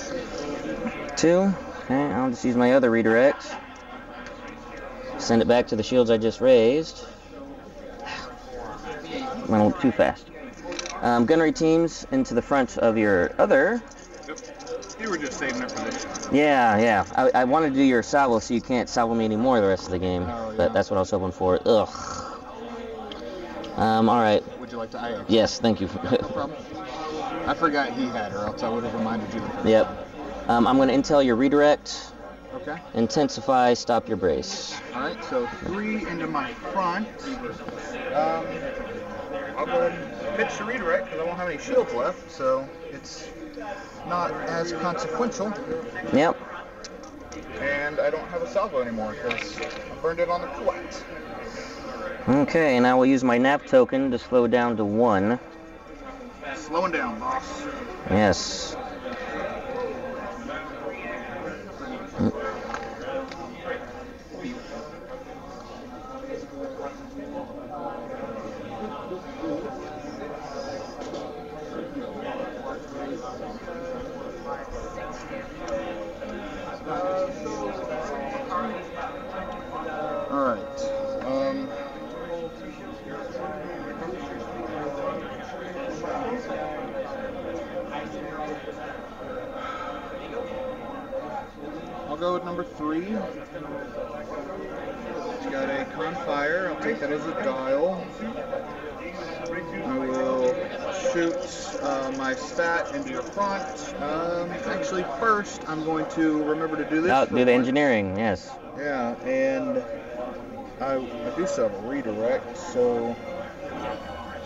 Two? Okay, I'll just use my other redirect. Send it back to the shields I just raised. Went a little too fast. Um, gunnery teams into the front of your other. You were just saving it for this. Yeah, yeah. I, I wanted to do your salvo so you can't salvo me anymore the rest of the game. Oh, yeah. But that's what I was hoping for. Ugh. Um, alright. Would you like to I F? Yes, thank you. No problem. I forgot he had her, else I would have reminded you. Yep. Um, I'm going to intel your redirect. Okay. Intensify, stop your brace. Alright, so three into my front. Um, I'll go ahead and pitch the redirect because I won't have any shields left, so it's not as consequential. Yep. And I don't have a salvo anymore because I burned it on the Kuat. Okay, and I will use my nap token to slow down to one. Slowing down, boss. Yes. Go with number three. He's got a con fire. I'll take that as a dial. I will shoot uh, my stat into your front. Um, actually, first, I'm going to remember to do this. No, do the engineering, yes. Yeah, and I, I do still have a redirect, so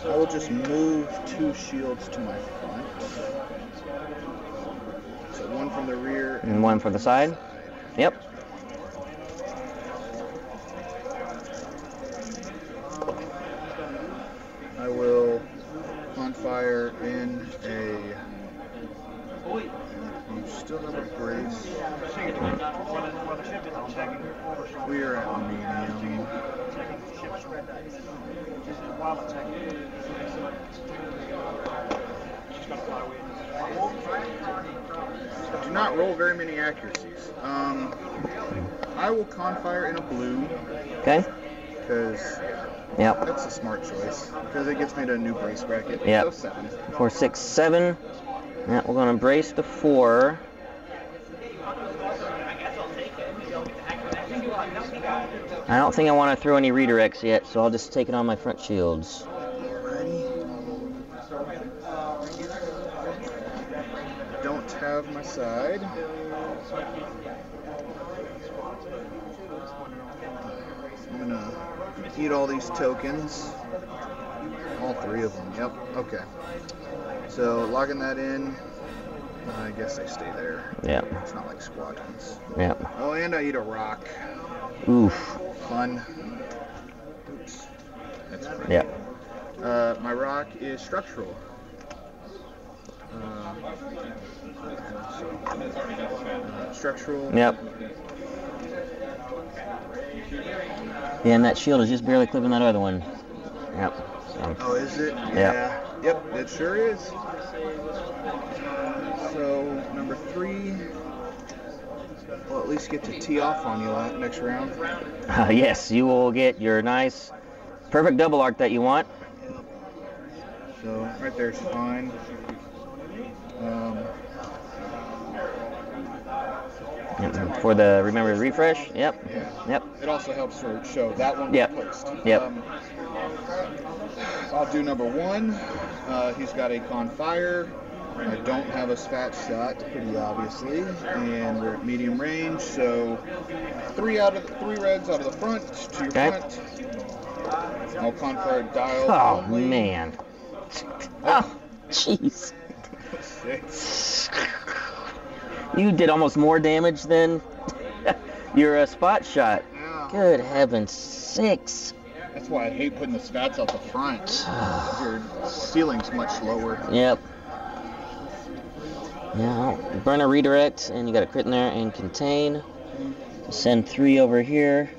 I will just move two shields to my front. So one from the rear. And, and one from the side. side. Yep. I will on fire in a. You still have a brace. We are at medium. Do not roll very many accuracies. Um, I will confire in a blue. Okay. Because. Yep. That's a smart choice, because it gets me to a new brace bracket. Yeah. So seven. Four, six, seven. Now we're going to brace the four. I don't think I want to throw any redirects yet, so I'll just take it on my front shields. Alrighty. Don't have my side. I'm going to eat all these tokens. All three of them, yep. Okay. So, logging that in. I guess they stay there. Yep. It's not like squadrons. Yep. Oh, and I eat a rock. Oof. Fun. Oops. That's fun. Yep. Uh, my rock is structural. Uh, uh, structural. Yep. Yeah, and that shield is just barely clipping that other one. Yep. So. Oh, is it? Yeah. Yep. Yep, it sure is. So, number three. We'll at least get to tee off on you next round. Uh, yes, you will get your nice, perfect double arc that you want. Yep. So, right there's fine. Um, For the remember to refresh. Yep. Yeah. Yep. It also helps to show that one yep. replaced. Yep. Um, I'll do number one. Uh, he's got a confire. I don't have a spat shot, pretty obviously, and we're at medium range. So three out of the, three reds out of the front to your okay. front. I'll confire dial. Oh only. man. Oh jeez. You did almost more damage than your uh, spot shot. Yeah. Good heavens, six. That's why I hate putting the spats out the front. Your ceiling's much lower. Yep. Yeah, burn a redirect, and you got a crit in there, and contain. Send three over here.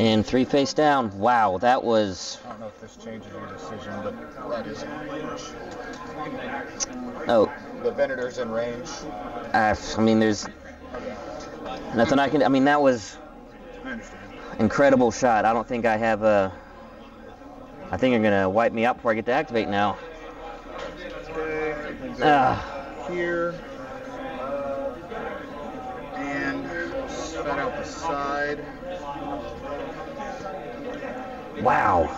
And three face down. Wow, that was... I don't know if this changes your decision, but that is... Oh. The Venator's in range. Uh, I mean, there's nothing I can... I mean, that was incredible shot. I don't think I have a... I think you're going to wipe me out before I get to activate now. Okay, uh. Here. And spat out the side. Wow.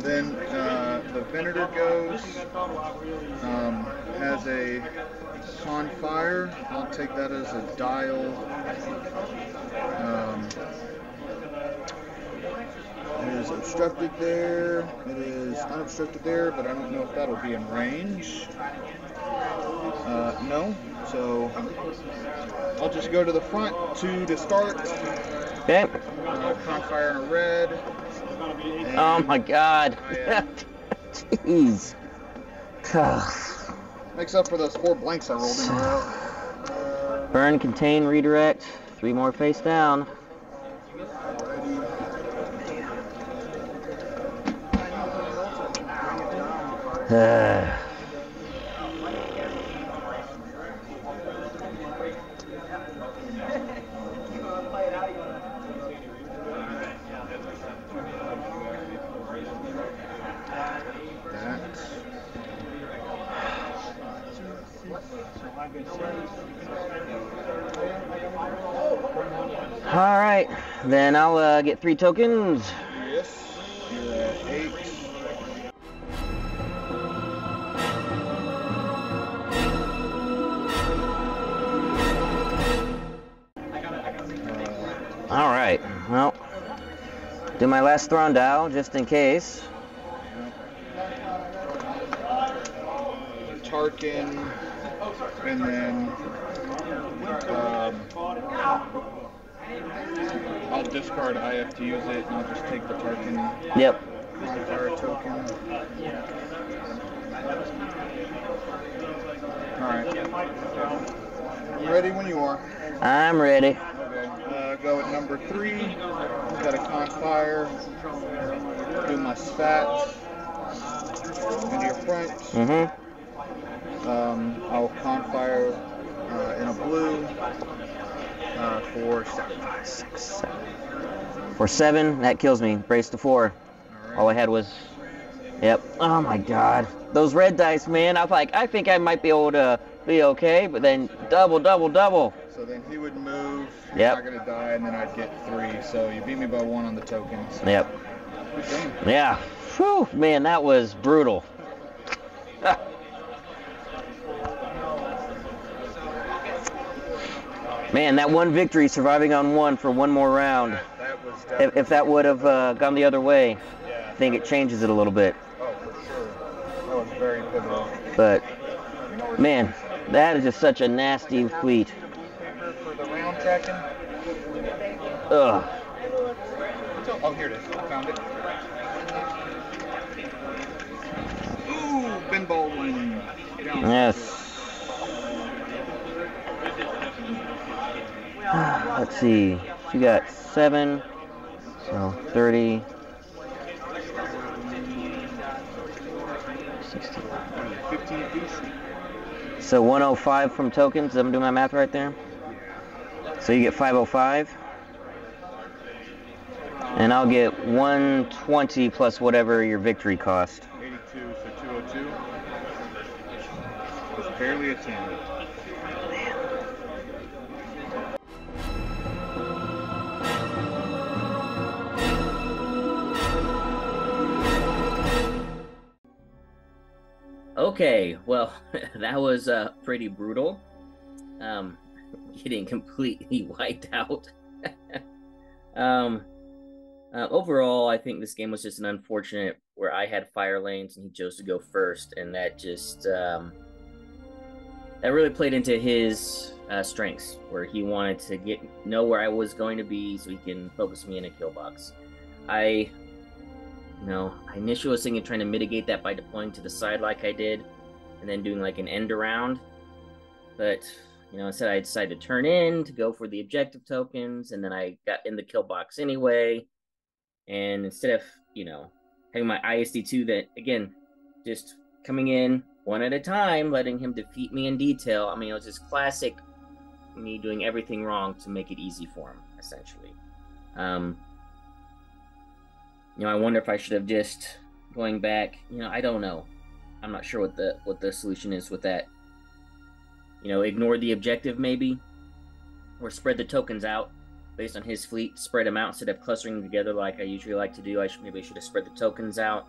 Then uh, the Venator goes, um, has a confire. I'll take that as a dial. Um, it is obstructed there. It is unobstructed there, but I don't know if that'll be in range. Uh, no, so I'll just go to the front to to start. Okay. Uh, confire and a red. And oh my god. I, uh, jeez. Makes up for those four blanks I rolled in a row. Burn, contain, redirect. Three more face down. Uh. All right, then I'll uh, get three tokens. Yes. You're at eight. All right. Well, do my last Thrawn dial just in case. Tarkin, and then um, I'll discard I F to use it, and I'll just take the Tarkin. Yep. Is it there a token? Alright. You ready when you are? I'm ready. Okay. Uh, go at number three. Got a Confire. Do my stats. Into your front. Mm-hmm. Um, I'll Confire uh, in a blue uh, for seven. Five, six, seven. For seven, that kills me. Brace to four. All, right. All I had was, yep. Oh my God, those red dice, man. I was like, I think I might be able to be okay, but then double, double, double. So then he would move. You're yep. Not gonna die, and then I'd get three. So you beat me by one on the tokens. So. Yep. Yeah. Whew, man, that was brutal. Man, that one victory, surviving on one for one more round. That, that was if, if that would have uh, gone the other way, yeah, I think it changes it a little bit. Oh, for sure. That was very pivotal. But, man, that is just such a nasty tweet. For the round tracking? Ugh. Oh, here it is. I found it. Ooh, pinball win. Yes. Let's see, she got seven, so thirty, sixty. So one oh five from tokens, I'm doing my math right there. So you get five oh five. And I'll get one twenty plus whatever your victory cost. eighty-two, so two oh two. It's barely a ten. Okay, well, that was uh, pretty brutal. Um, getting completely wiped out. um, uh, overall, I think this game was just an unfortunate where I had fire lanes and he chose to go first, and that just um, that really played into his uh, strengths, where he wanted to get know where I was going to be so he can focus me in a kill box. I. No, I initially was thinking trying to mitigate that by deploying to the side like I did, and then doing like an end around. But, you know, instead I decided to turn in to go for the objective tokens, and then I got in the kill box anyway. And instead of, you know, having my I S D two that, again, just coming in one at a time, letting him defeat me in detail. I mean, it was just classic me doing everything wrong to make it easy for him, essentially. Um... You know, I wonder if I should have just going back. You know, I don't know. I'm not sure what the what the solution is with that. You know, ignore the objective maybe, or spread the tokens out based on his fleet. Spread them out instead of clustering them together like I usually like to do. I should, maybe I should have spread the tokens out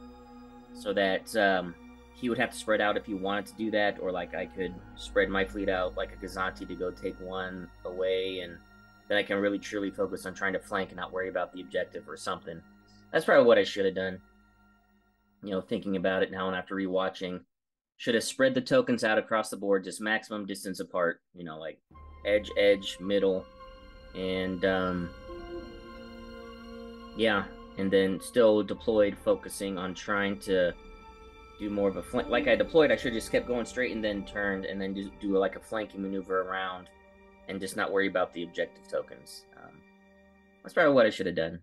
so that um, he would have to spread out if he wanted to do that, or like I could spread my fleet out like a Gozanti to go take one away, and then I can really truly focus on trying to flank and not worry about the objective or something. That's probably what I should have done. You know, thinking about it now and after rewatching, should have spread the tokens out across the board, just maximum distance apart. You know, like edge, edge, middle, and um, yeah, and then still deployed, focusing on trying to do more of a flank. Like I deployed, I should have just kept going straight and then turned and then do, do like a flanking maneuver around, and just not worry about the objective tokens. Um, that's probably what I should have done.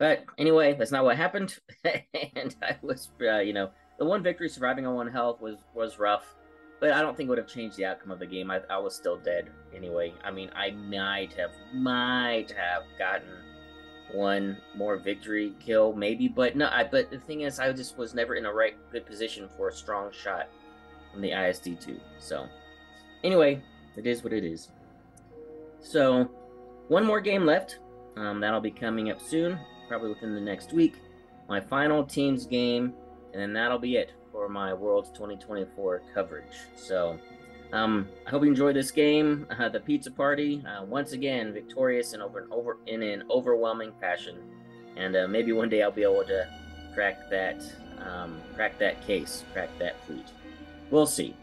But anyway, that's not what happened, and I was, uh, you know, the one victory surviving on one health was, was rough, but I don't think it would have changed the outcome of the game. I, I was still dead anyway. I mean, I might have, might have gotten one more victory kill, maybe, but no, I, but the thing is, I just was never in a right good position for a strong shot from the I S D two, so anyway, it is what it is. So, one more game left. Um, that'll be coming up soon, probably within the next week. My final teams game, and then that'll be it for my Worlds twenty twenty-four coverage. So um, I hope you enjoyed this game. Uh, the Pizza Party, uh, once again, victorious in, over, over, in an overwhelming fashion. And uh, maybe one day I'll be able to crack that, um, crack that case, crack that fleet. We'll see.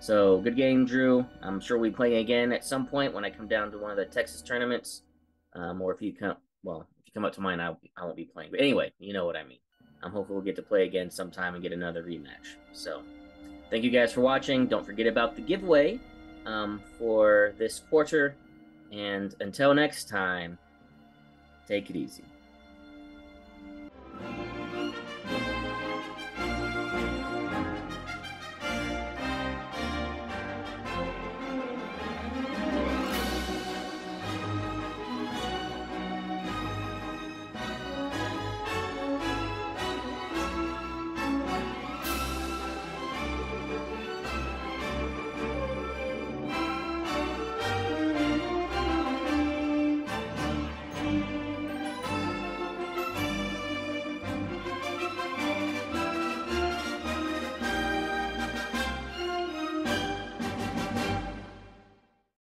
So good game, Drew. I'm sure we play again at some point when I come down to one of the Texas tournaments. Um, or if you come, well, if you come up to mine, I, I won't be playing. But anyway, you know what I mean. I'm hopeful we'll get to play again sometime and get another rematch. So thank you guys for watching. Don't forget about the giveaway um, for this quarter. And until next time, take it easy.